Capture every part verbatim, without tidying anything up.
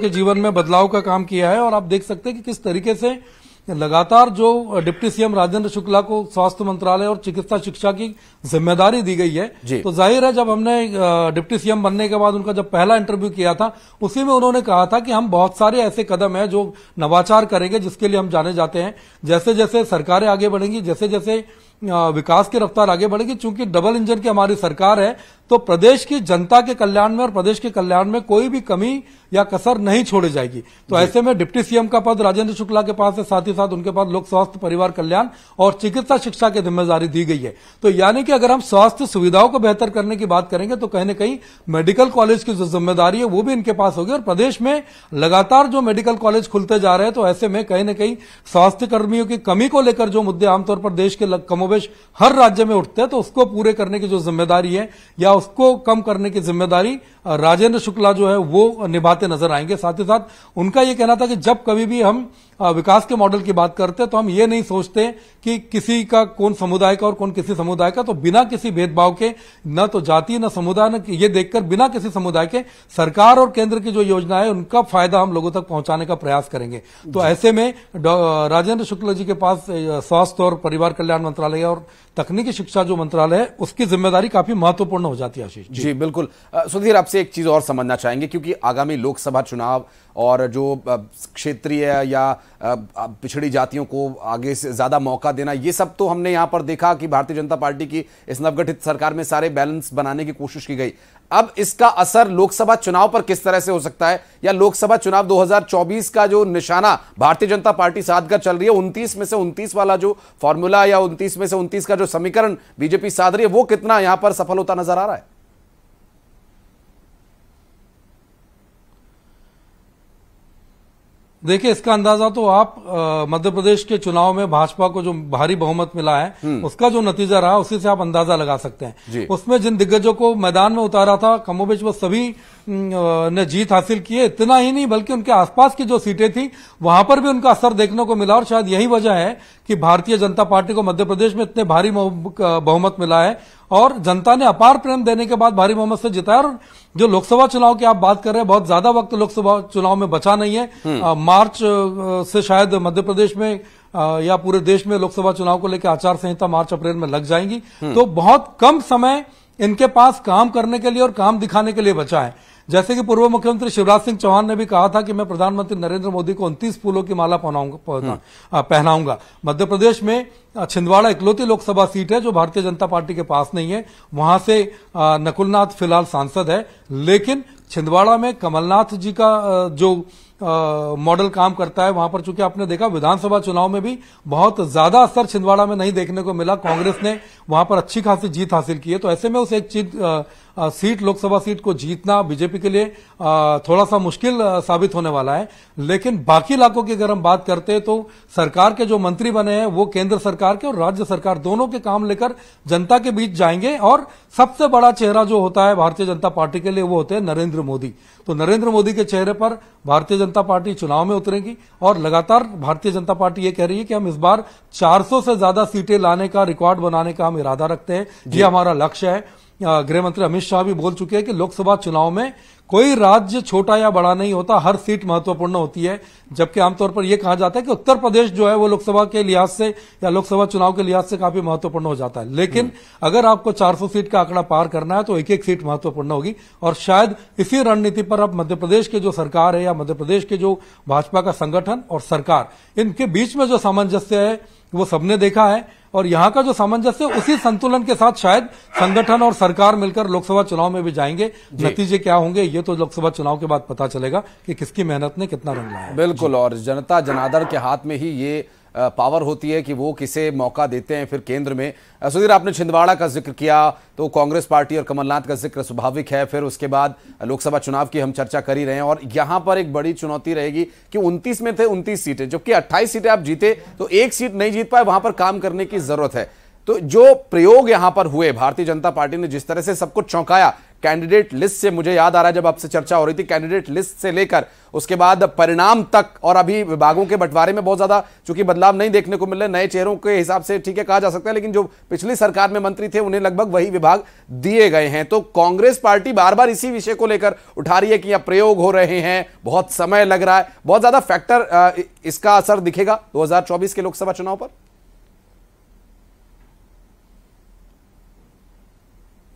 के जीवन में बदलाव का काम किया है और आप देख सकते हैं कि किस तरीके से लगातार जो डिप्टी सीएम राजेंद्र शुक्ला को स्वास्थ्य मंत्रालय और चिकित्सा शिक्षा की जिम्मेदारी दी गई है। तो जाहिर है जब हमने डिप्टी सीएम बनने के बाद उनका जब पहला इंटरव्यू किया था उसी में उन्होंने कहा था कि हम बहुत सारे ऐसे कदम हैं जो नवाचार करेंगे, जिसके लिए हम जाने जाते हैं। जैसे जैसे सरकारें आगे बढ़ेंगी, जैसे जैसे विकास की रफ्तार आगे बढ़ेगी, चूंकि डबल इंजन की हमारी सरकार है तो प्रदेश की जनता के कल्याण में और प्रदेश के कल्याण में कोई भी कमी या कसर नहीं छोड़ी जाएगी। तो ऐसे में डिप्टी सीएम का पद राजेंद्र शुक्ला के पास है, साथ ही साथ उनके पास लोक स्वास्थ्य परिवार कल्याण और चिकित्सा शिक्षा की जिम्मेदारी दी गई है। तो यानी कि अगर हम स्वास्थ्य सुविधाओं को बेहतर करने की बात करेंगे तो कहीं न कहीं मेडिकल कॉलेज की जो जिम्मेदारी है वो भी इनके पास होगी। और प्रदेश में लगातार जो मेडिकल कॉलेज खुलते जा रहे हैं तो ऐसे में कहीं न कहीं स्वास्थ्य कर्मियों की कमी को लेकर जो मुद्दे आमतौर पर देश के कमोबेश हर राज्य में उठते हैं तो उसको पूरे करने की जो जिम्मेदारी है या उसको कम करने की जिम्मेदारी राजेंद्र शुक्ला जो है वो निभाते नजर आएंगे। साथ ही साथ उनका यह कहना था कि जब कभी भी हम विकास के मॉडल की बात करते हैं तो हम ये नहीं सोचते कि किसी का कौन समुदाय का और कौन किसी समुदाय का, तो बिना किसी भेदभाव के, न तो जाति न समुदाय न ये देखकर बिना किसी समुदाय के सरकार और केंद्र की जो योजना है उनका फायदा हम लोगों तक पहुंचाने का प्रयास करेंगे। तो ऐसे में राजेंद्र शुक्ला जी के पास स्वास्थ्य और परिवार कल्याण मंत्रालय और तकनीकी शिक्षा जो मंत्रालय है उसकी जिम्मेदारी काफी महत्वपूर्ण हो जाती है। आशीष जी, जी बिल्कुल। सुधीर, आपसे एक चीज और समझना चाहेंगे क्योंकि आगामी लोकसभा चुनाव और जो क्षेत्रीय या पिछड़ी जातियों को आगे से ज्यादा मौका देना, ये सब तो हमने यहां पर देखा कि भारतीय जनता पार्टी की इस नवगठित सरकार में सारे बैलेंस बनाने की कोशिश की गई। अब इसका असर लोकसभा चुनाव पर किस तरह से हो सकता है या लोकसभा चुनाव दो हज़ार चौबीस का जो निशाना भारतीय जनता पार्टी साधकर चल रही है, उनतीस में से उनतीस वाला जो फॉर्मूला या उनतीस में से उनतीस का जो समीकरण बीजेपी साध रही है, वो कितना यहां पर सफल होता नजर आ रहा है? देखिए, इसका अंदाजा तो आप मध्य प्रदेश के चुनाव में भाजपा को जो भारी बहुमत मिला है उसका जो नतीजा रहा उसी से आप अंदाजा लगा सकते हैं। उसमें जिन दिग्गजों को मैदान में उतारा था कमोबेश वो सभी ने जीत हासिल की है। इतना ही नहीं बल्कि उनके आसपास की जो सीटें थी वहां पर भी उनका असर देखने को मिला और शायद यही वजह है कि भारतीय जनता पार्टी को मध्य प्रदेश में इतने भारी बहुमत मिला है और जनता ने अपार प्रेम देने के बाद भारी बहुमत से जिताया। और जो लोकसभा चुनाव की आप बात कर रहे हैं, बहुत ज्यादा वक्त लोकसभा चुनाव में बचा नहीं है। आ, मार्च से शायद मध्य प्रदेश में आ, या पूरे देश में लोकसभा चुनाव को लेकर आचार संहिता मार्च अप्रैल में लग जाएंगी। तो बहुत कम समय इनके पास काम करने के लिए और काम दिखाने के लिए बचा है। जैसे कि पूर्व मुख्यमंत्री शिवराज सिंह चौहान ने भी कहा था कि मैं प्रधानमंत्री नरेंद्र मोदी को उनतीस फूलों की माला पहनाऊंगा। मध्य प्रदेश में छिंदवाड़ा इकलौती लोकसभा सीट है जो भारतीय जनता पार्टी के पास नहीं है, वहां से नकुलनाथ फिलहाल सांसद है, लेकिन छिंदवाड़ा में कमलनाथ जी का जो मॉडल काम करता है वहां पर चूंकि आपने देखा विधानसभा चुनाव में भी बहुत ज्यादा असर छिंदवाड़ा में नहीं देखने को मिला, कांग्रेस ने वहां पर अच्छी खासी जीत हासिल की है। तो ऐसे में उस एक चीज आ, सीट लोकसभा सीट को जीतना बीजेपी के लिए आ, थोड़ा सा मुश्किल आ, साबित होने वाला है। लेकिन बाकी इलाकों की अगर हम बात करते हैं तो सरकार के जो मंत्री बने हैं वो केंद्र सरकार के और राज्य सरकार दोनों के काम लेकर जनता के बीच जाएंगे और सबसे बड़ा चेहरा जो होता है भारतीय जनता पार्टी के लिए वो होते हैं नरेंद्र मोदी। तो नरेंद्र मोदी के चेहरे पर भारतीय जनता पार्टी चुनाव में उतरेगी और लगातार भारतीय जनता पार्टी ये कह रही है कि हम इस बार चार सौ से ज्यादा सीटें लाने का रिकॉर्ड बनाने का हम इरादा रखते हैं, ये हमारा लक्ष्य है। गृह मंत्री अमित शाह भी बोल चुके हैं कि लोकसभा चुनाव में कोई राज्य छोटा या बड़ा नहीं होता, हर सीट महत्वपूर्ण होती है। जबकि आमतौर पर यह कहा जाता है कि उत्तर प्रदेश जो है वो लोकसभा के लिहाज से या लोकसभा चुनाव के लिहाज से काफी महत्वपूर्ण हो जाता है, लेकिन अगर आपको चार सौ सीट का आंकड़ा पार करना है तो एक एक सीट महत्वपूर्ण होगी। और शायद इसी रणनीति पर अब मध्य प्रदेश की जो सरकार है या मध्य प्रदेश के जो भाजपा का संगठन और सरकार, इनके बीच में जो सामंजस्य है वो सबने देखा है और यहाँ का जो सामंजस्य उसी संतुलन के साथ शायद संगठन और सरकार मिलकर लोकसभा चुनाव में भी जाएंगे। नतीजे क्या होंगे ये तो लोकसभा चुनाव के बाद पता चलेगा कि किसकी मेहनत ने कितना रंग लाया। बिल्कुल, और जनता जनार्दन के हाथ में ही ये पावर होती है कि वो किसे मौका देते हैं फिर केंद्र में। सुधीर, आपने छिंदवाड़ा का जिक्र किया तो कांग्रेस पार्टी और कमलनाथ का जिक्र स्वाभाविक है, फिर उसके बाद लोकसभा चुनाव की हम चर्चा कर ही रहे हैं और यहाँ पर एक बड़ी चुनौती रहेगी कि उनतीस में थे उनतीस सीटें, जबकि अट्ठाईस सीटें आप जीते तो एक सीट नहीं जीत पाए, वहां पर काम करने की जरूरत है। तो जो प्रयोग यहाँ पर हुए, भारतीय जनता पार्टी ने जिस तरह से सबको चौंकाया, कैंडिडेट लिस्ट से मुझे याद आ रहा है जब आपसे चर्चा हो रही थी, कैंडिडेट लिस्ट से लेकर उसके बाद परिणाम तक और अभी विभागों के बंटवारे में बहुत ज्यादा चूंकि बदलाव नहीं देखने को मिल रहे, नए चेहरों के हिसाब से ठीक है कहा जा सकता है, लेकिन जो पिछली सरकार में मंत्री थे उन्हें लगभग वही विभाग दिए गए हैं। तो कांग्रेस पार्टी बार बार इसी विषय को लेकर उठा रही है कि यहाँ प्रयोग हो रहे हैं, बहुत समय लग रहा है, बहुत ज्यादा फैक्टर इसका असर दिखेगा दो हजार चौबीस के लोकसभा चुनाव पर।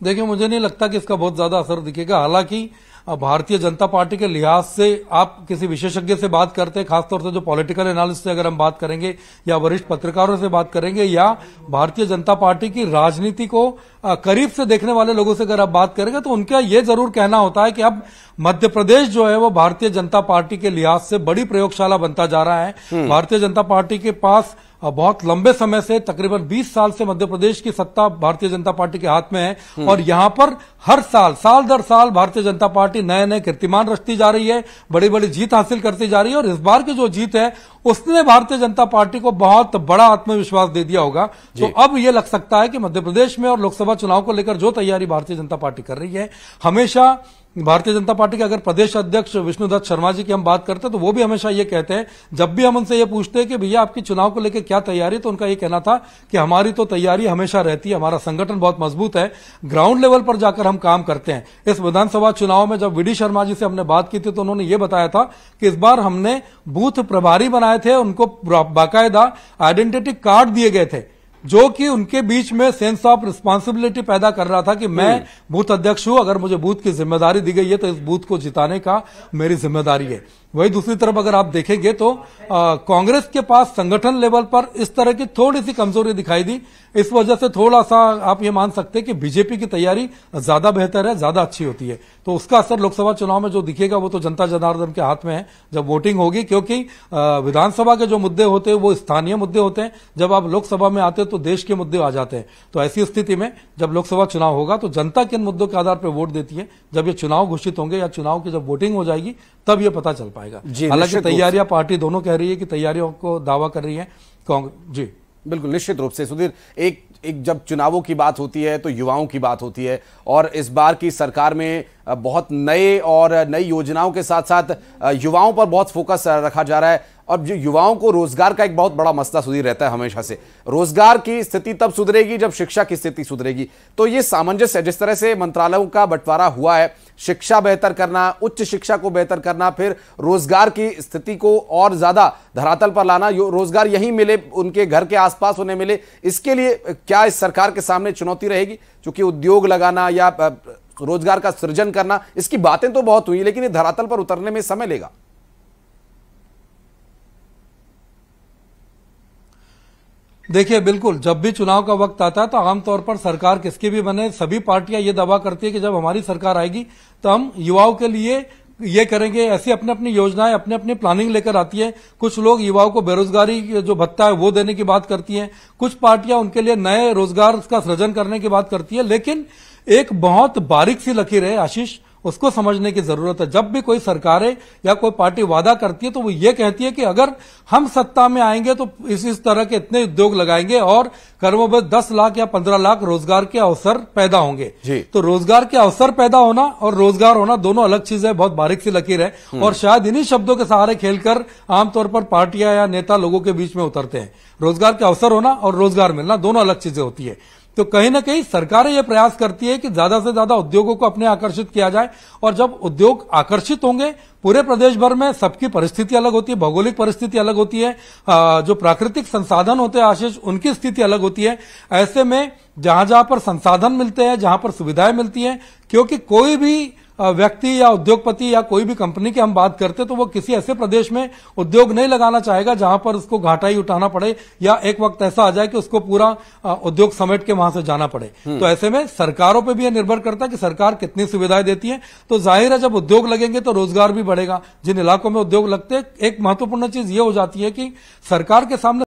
देखिए मुझे नहीं लगता कि इसका बहुत ज्यादा असर दिखेगा, हालांकि भारतीय जनता पार्टी के लिहाज से आप किसी विशेषज्ञ से बात करते हैं, खासतौर से जो पॉलिटिकल एनालिस्ट से अगर हम बात करेंगे या वरिष्ठ पत्रकारों से बात करेंगे या भारतीय जनता पार्टी की राजनीति को करीब से देखने वाले लोगों से अगर आप बात करेंगे तो उनका ये जरूर कहना होता है कि अब मध्य प्रदेश जो है वो भारतीय जनता पार्टी के लिहाज से बड़ी प्रयोगशाला बनता जा रहा है। भारतीय जनता पार्टी के पास बहुत लंबे समय से, तकरीबन बीस साल से मध्य प्रदेश की सत्ता भारतीय जनता पार्टी के हाथ में है और यहां पर हर साल साल दर साल भारतीय जनता पार्टी नए नए कीर्तिमान रचती जा रही है, बड़ी बड़ी जीत हासिल करती जा रही है और इस बार की जो जीत है उसने भारतीय जनता पार्टी को बहुत बड़ा आत्मविश्वास दे दिया होगा। तो अब यह लग सकता है कि मध्य प्रदेश में और लोकसभा चुनाव को लेकर जो तैयारी भारतीय जनता पार्टी कर रही है, हमेशा भारतीय जनता पार्टी के अगर प्रदेश अध्यक्ष विष्णुदत्त शर्मा जी की हम बात करते हैं तो वो भी हमेशा ये कहते हैं, जब भी हम उनसे ये पूछते हैं कि भैया आपकी चुनाव को लेकर क्या तैयारी, तो उनका ये कहना था कि हमारी तो तैयारी हमेशा रहती है, हमारा संगठन बहुत मजबूत है, ग्राउंड लेवल पर जाकर हम काम करते हैं। इस विधानसभा चुनाव में जब वी डी शर्मा जी से हमने बात की थी तो उन्होंने ये बताया था कि इस बार हमने बूथ प्रभारी बनाए थे, उनको बाकायदा आइडेंटिटी कार्ड दिए गए थे जो कि उनके बीच में सेंस ऑफ रिस्पांसिबिलिटी पैदा कर रहा था कि मैं बूथ अध्यक्ष हूं, अगर मुझे बूथ की जिम्मेदारी दी गई है तो इस बूथ को जिताने का मेरी जिम्मेदारी है। वही दूसरी तरफ अगर आप देखेंगे तो कांग्रेस के पास संगठन लेवल पर इस तरह की थोड़ी सी कमजोरी दिखाई दी, इस वजह से थोड़ा सा आप ये मान सकते हैं कि बीजेपी की तैयारी ज्यादा बेहतर है, ज्यादा अच्छी होती है। तो उसका असर लोकसभा चुनाव में जो दिखेगा वो तो जनता जनार्दन के हाथ में है जब वोटिंग होगी, क्योंकि विधानसभा के जो मुद्दे होते हैं वो स्थानीय मुद्दे होते हैं, जब आप लोकसभा में आते तो देश के मुद्दे आ जाते हैं। तो ऐसी स्थिति में जब लोकसभा चुनाव होगा तो जनता किन मुद्दों के आधार पर वोट देती है, जब ये चुनाव घोषित होंगे या चुनाव की जब वोटिंग हो जाएगी तब ये पता चल पाएगा। हालांकि तैयारियां पार्टी दोनों कह रही है कि तैयारियों को दावा कर रही है कांग्रेस। जी बिल्कुल निश्चित रूप से सुधीर, एक एक जब चुनावों की बात होती है तो युवाओं की बात होती है और इस बार की सरकार में बहुत नए और नई योजनाओं के साथ साथ युवाओं पर बहुत फोकस रखा जा रहा है। अब जो युवाओं को रोजगार का एक बहुत बड़ा मसला सुधीर रहता है हमेशा से, रोजगार की स्थिति तब सुधरेगी जब शिक्षा की स्थिति सुधरेगी। तो ये सामंजस्य जिस तरह से मंत्रालयों का बंटवारा हुआ है, शिक्षा बेहतर करना, उच्च शिक्षा को बेहतर करना, फिर रोजगार की स्थिति को और ज्यादा धरातल पर लाना, रोजगार यहीं मिले, उनके घर के आसपास उन्हें मिले, इसके लिए क्या इस सरकार के सामने चुनौती रहेगी? क्योंकि उद्योग लगाना या रोजगार का सृजन करना, इसकी बातें तो बहुत हुई लेकिन ये धरातल पर उतरने में समय लेगा। देखिए बिल्कुल, जब भी चुनाव का वक्त आता है तो आमतौर पर सरकार किसकी भी बने, सभी पार्टियां ये दावा करती है कि जब हमारी सरकार आएगी तो हम युवाओं के लिए ये करेंगे, ऐसी अपने अपनी योजनाएं अपने अपनी प्लानिंग लेकर आती है। कुछ लोग युवाओं को बेरोजगारी जो भत्ता है वो देने की बात करती हैं, कुछ पार्टियां उनके लिए नए रोजगार का सृजन करने की बात करती है, लेकिन एक बहुत बारीक सी लकीर है आशीष, उसको समझने की जरूरत है। जब भी कोई सरकारें या कोई पार्टी वादा करती है तो वो ये कहती है कि अगर हम सत्ता में आएंगे तो इस इस तरह के इतने उद्योग लगाएंगे और करोड़ों में दस लाख या पंद्रह लाख रोजगार के अवसर पैदा होंगे। तो रोजगार के अवसर पैदा होना और रोजगार होना दोनों अलग चीज है, बहुत बारीक सी लकीर है और शायद इन्हीं शब्दों के सहारे खेलकर आमतौर पर पार्टियां या नेता लोगों के बीच में उतरते हैं। रोजगार के अवसर होना और रोजगार मिलना दोनों अलग चीजें होती है। तो कहीं ना कहीं सरकारें यह प्रयास करती है कि ज्यादा से ज्यादा उद्योगों को अपने आकर्षित किया जाए और जब उद्योग आकर्षित होंगे, पूरे प्रदेश भर में सबकी परिस्थिति अलग होती है, भौगोलिक परिस्थिति अलग होती है, जो प्राकृतिक संसाधन होते हैं आशीष उनकी स्थिति अलग होती है। ऐसे में जहां जहां पर संसाधन मिलते हैं, जहां पर सुविधाएं मिलती हैं, क्योंकि कोई भी व्यक्ति या उद्योगपति या कोई भी कंपनी की हम बात करते हैं तो वो किसी ऐसे प्रदेश में उद्योग नहीं लगाना चाहेगा जहां पर उसको घाटा ही उठाना पड़े या एक वक्त ऐसा आ जाए कि उसको पूरा उद्योग समेट के वहां से जाना पड़े। तो ऐसे में सरकारों पे भी यह निर्भर करता है कि सरकार कितनी सुविधाएं देती है। तो जाहिर है जब उद्योग लगेंगे तो रोजगार भी बढ़ेगा। जिन इलाकों में उद्योग लगते हैं, एक महत्वपूर्ण चीज ये हो जाती है कि सरकार के सामने